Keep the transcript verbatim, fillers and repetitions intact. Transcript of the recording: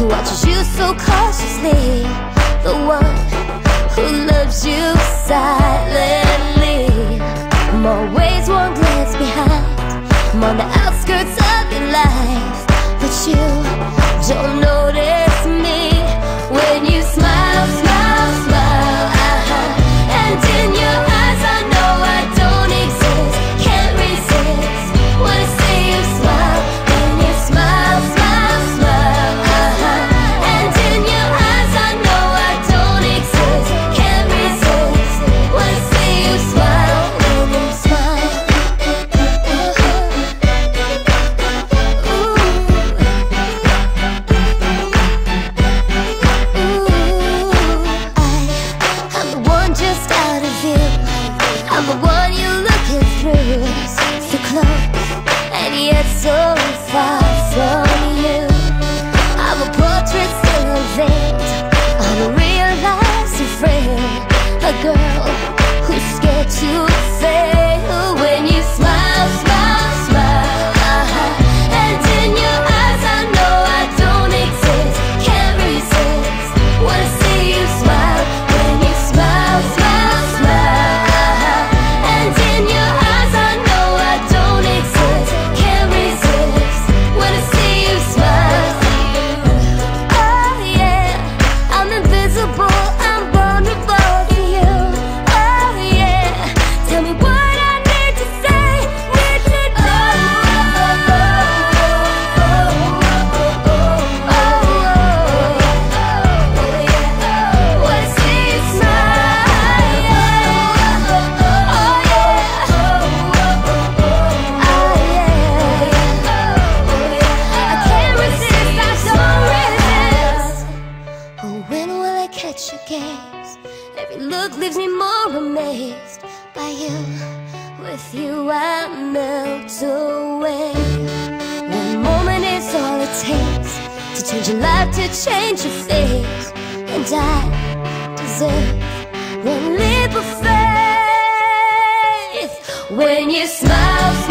who watches you so cautiously, the one who loves you silently. I'm always one glance behind, I'm on the outskirts of your life, but you don't notice me when you smile, smile, smile, uh-huh. And in your eyes I know I don't exist, can't resist when I see you smile, when you smile, smile, smile, uh-huh. And in your eyes I know I don't exist, can't resist when I see you smile, when you smile, ooh, ooh. I, I'm the one just out of view, I'm the one you're looking through, so close and yet so far from you. I'm a portrait still in vain, I'm a realized friend, a girl who's scared to fail. When you smile, smile, smile, uh-huh. And in your eyes I know I don't exist, can't resist when I see you smile, when you smile, smile, smile, uh-huh. And in your eyes I know I don't exist, can't resist when I see you smile. Oh yeah, I'm invisible, I'm vulnerable to you. Oh yeah, tell me what I need to say, need to know. When I see you smile, oh yeah, oh yeah, I can't resist, I don't resist. Oh, when will I catch your gaze? Every look leaves me more amazed by you. With you, I melt away. One moment is all it takes to change your life, to change your face, and I deserve one leap of faith. When you smile, smile.